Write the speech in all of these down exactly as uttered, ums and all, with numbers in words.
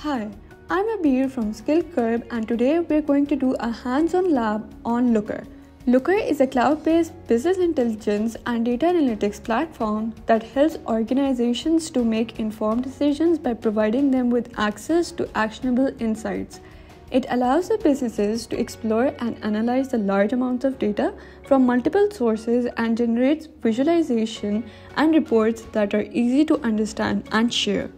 Hi, I'm Abir from SkillCurb, and today we're going to do a hands-on lab on Looker. Looker is a cloud-based business intelligence and data analytics platform that helps organizations to make informed decisions by providing them with access to actionable insights. It allows the businesses to explore and analyze the large amounts of data from multiple sources and generates visualization and reports that are easy to understand and share.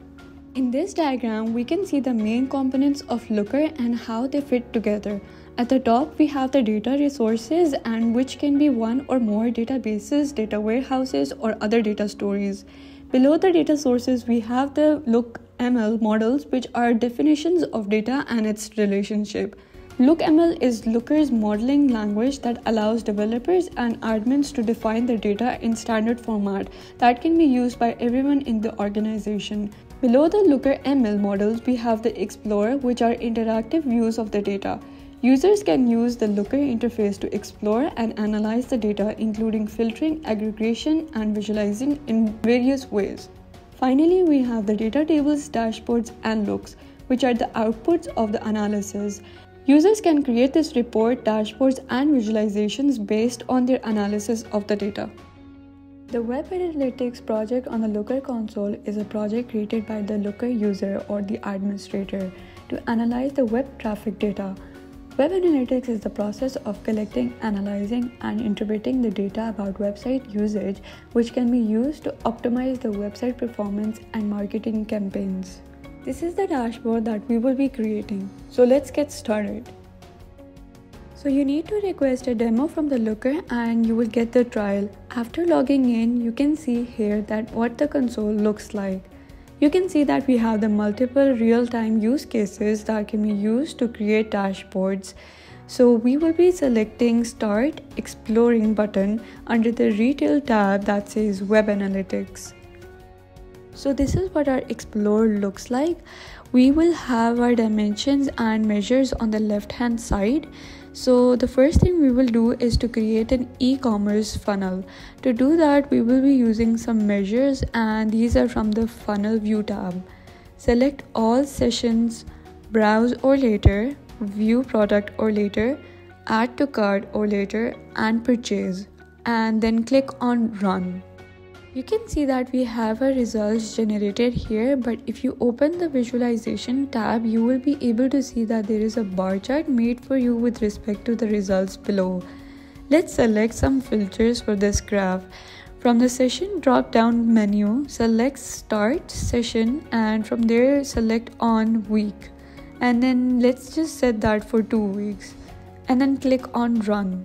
In this diagram, we can see the main components of Looker and how they fit together. At the top, we have the data resources, and which can be one or more databases, data warehouses, or other data stores. Below the data sources, we have the LookML models, which are definitions of data and its relationship. LookML is Looker's modeling language that allows developers and admins to define their data in standard format that can be used by everyone in the organization. Below the LookerML models, we have the Explorer, which are interactive views of the data. Users can use the Looker interface to explore and analyze the data, including filtering, aggregation, and visualizing in various ways. Finally, we have the data tables, dashboards, and looks, which are the outputs of the analysis. Users can create this report, dashboards, and visualizations based on their analysis of the data. The Web Analytics project on the Looker console is a project created by the Looker user or the administrator to analyze the web traffic data. Web Analytics is the process of collecting, analyzing, and interpreting the data about website usage, which can be used to optimize the website performance and marketing campaigns. This is the dashboard that we will be creating, so let's get started. So you need to request a demo from the Looker and you will get the trial. After logging in, you can see here that what the console looks like. You can see that we have the multiple real-time use cases that can be used to create dashboards. So we will be selecting Start Exploring button under the Retail tab that says Web Analytics. So this is what our Explorer looks like. We will have our dimensions and measures on the left-hand side. So the first thing we will do is to create an e-commerce funnel. To do that, we will be using some measures, and these are from the Funnel View tab. Select All Sessions, Browse or Later, View Product or Later, Add to Cart or Later, and Purchase, and then click on Run. You can see that we have our results generated here, but if you open the visualization tab, you will be able to see that there is a bar chart made for you with respect to the results below. Let's select some filters for this graph. From the session drop down menu, select Start Session, and from there select on Week, and then let's just set that for two weeks, and then click on Run.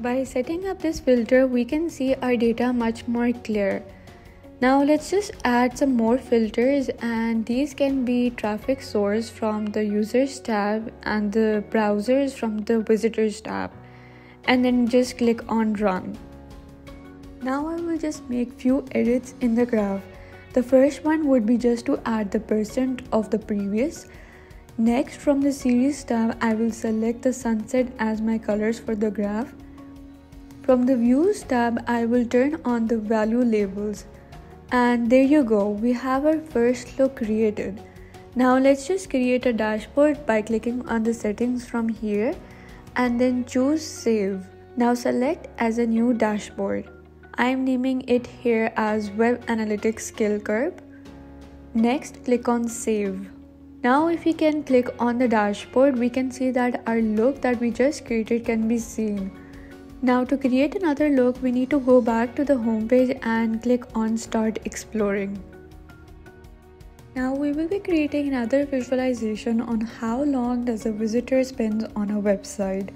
By setting up this filter, we can see our data much more clear. Now let's just add some more filters, and these can be traffic source from the Users tab and the browsers from the Visitors tab, and then just click on Run. Now I will just make few edits in the graph. The first one would be just to add the percent of the previous. Next, from the Series tab, I will select the sunset as my colors for the graph. From the Views tab, I will turn on the value labels. And there you go, we have our first look created. Now let's just create a dashboard by clicking on the settings from here, and then choose Save. Now select as a new dashboard. I am naming it here as Web Analytics SkillCurb. Next, click on Save. Now if we can click on the dashboard, we can see that our look that we just created can be seen. Now to create another look, we need to go back to the home page and click on Start Exploring. Now we will be creating another visualization on how long does a visitor spends on a website.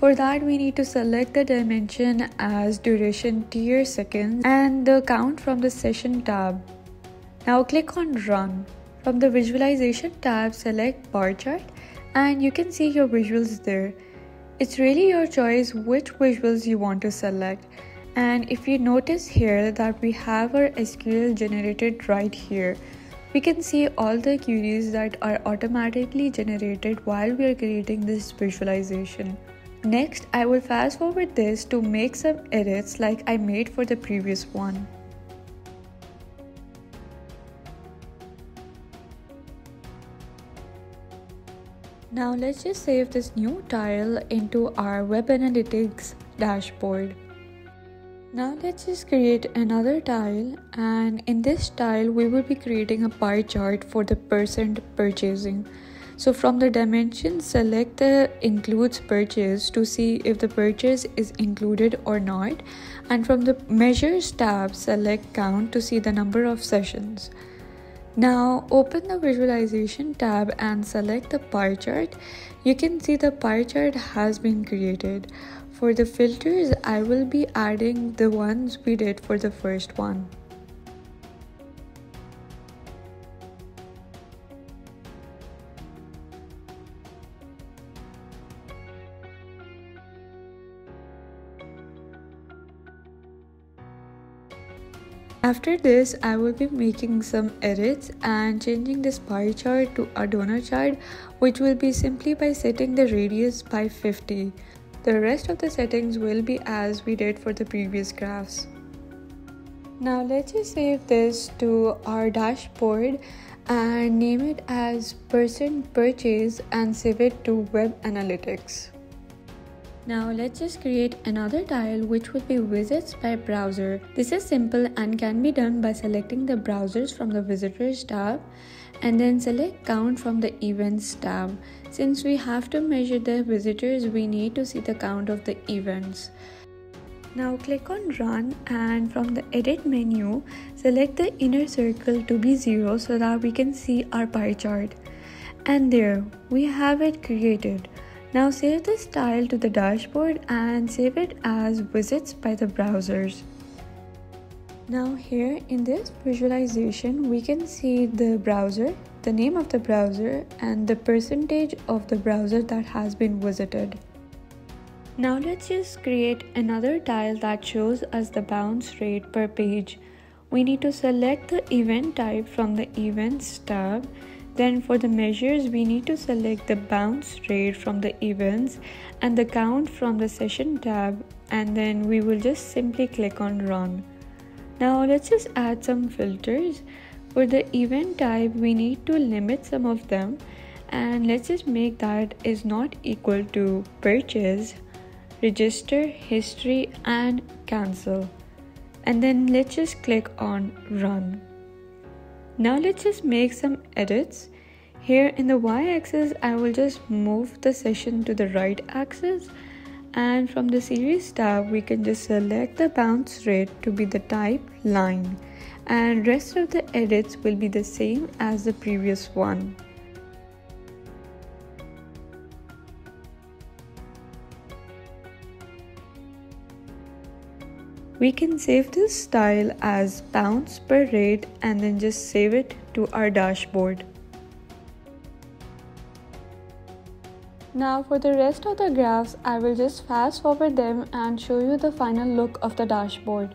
For that, we need to select the dimension as duration tier seconds and the count from the Session tab. Now click on Run. From the Visualization tab, select Bar Chart, and you can see your visuals there. It's really your choice which visuals you want to select. And if you notice here that we have our S Q L generated right here, we can see all the queries that are automatically generated while we are creating this visualization. Next, I will fast forward this to make some edits like I made for the previous one. Now let's just save this new tile into our web analytics dashboard. Now let's just create another tile, and in this tile we will be creating a pie chart for the percent purchasing. So from the dimension, select the includes purchase to see if the purchase is included or not, and from the measures tab select count to see the number of sessions. Now open the visualization tab and select the pie chart. You can see the pie chart has been created. For the filters, I will be adding the ones we did for the first one. After this, I will be making some edits and changing this pie chart to a donut chart, which will be simply by setting the radius by fifty. The rest of the settings will be as we did for the previous graphs. Now let's just save this to our dashboard and name it as percent purchase and save it to web analytics. Now let's just create another tile, which would be visits by browser. This is simple and can be done by selecting the browsers from the visitors tab and then select count from the events tab. Since we have to measure the visitors, we need to see the count of the events. Now click on run, and from the edit menu select the inner circle to be zero so that we can see our pie chart. And there we have it created. Now save this tile to the dashboard and save it as visits by the browsers. Now here in this visualization we can see the browser, the name of the browser, and the percentage of the browser that has been visited. Now let's just create another tile that shows us the bounce rate per page. We need to select the event type from the events tab. Then for the measures, we need to select the bounce rate from the events and the count from the session tab, and then we will just simply click on run. Now let's just add some filters. For the event type, we need to limit some of them, and let's just make that is not equal to purchase, register, history, and cancel. And then let's just click on run. Now let's just make some edits. Here in the y-axis, I will just move the session to the right axis, and from the series tab we can just select the bounce rate to be the type line, and rest of the edits will be the same as the previous one. We can save this style as bounce per rate and then just save it to our dashboard. Now for the rest of the graphs, I will just fast forward them and show you the final look of the dashboard.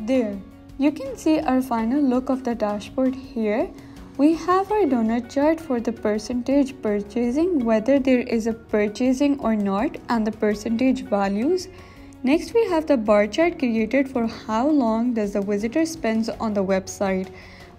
There, you can see our final look of the dashboard here. We have our donut chart for the percentage purchasing, whether there is a purchasing or not, and the percentage values. Next, we have the bar chart created for how long does the visitor spends on the website.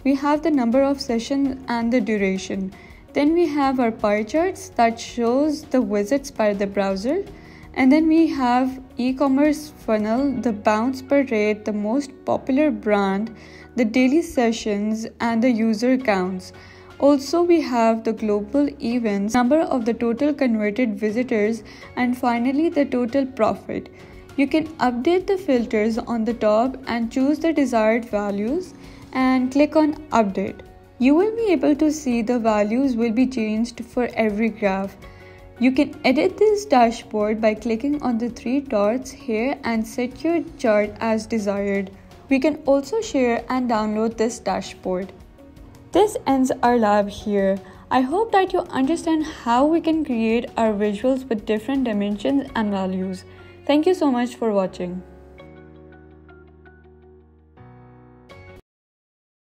We have the number of sessions and the duration. Then we have our pie charts that shows the visits by the browser. And then we have e-commerce funnel, the bounce per rate, the most popular brand, the daily sessions, and the user counts. Also, we have the global events, number of the total converted visitors, and finally the total profit. You can update the filters on the top and choose the desired values and click on update. You will be able to see the values will be changed for every graph. You can edit this dashboard by clicking on the three dots here and set your chart as desired. We can also share and download this dashboard. This ends our lab here. I hope that you understand how we can create our visuals with different dimensions and values. Thank you so much for watching.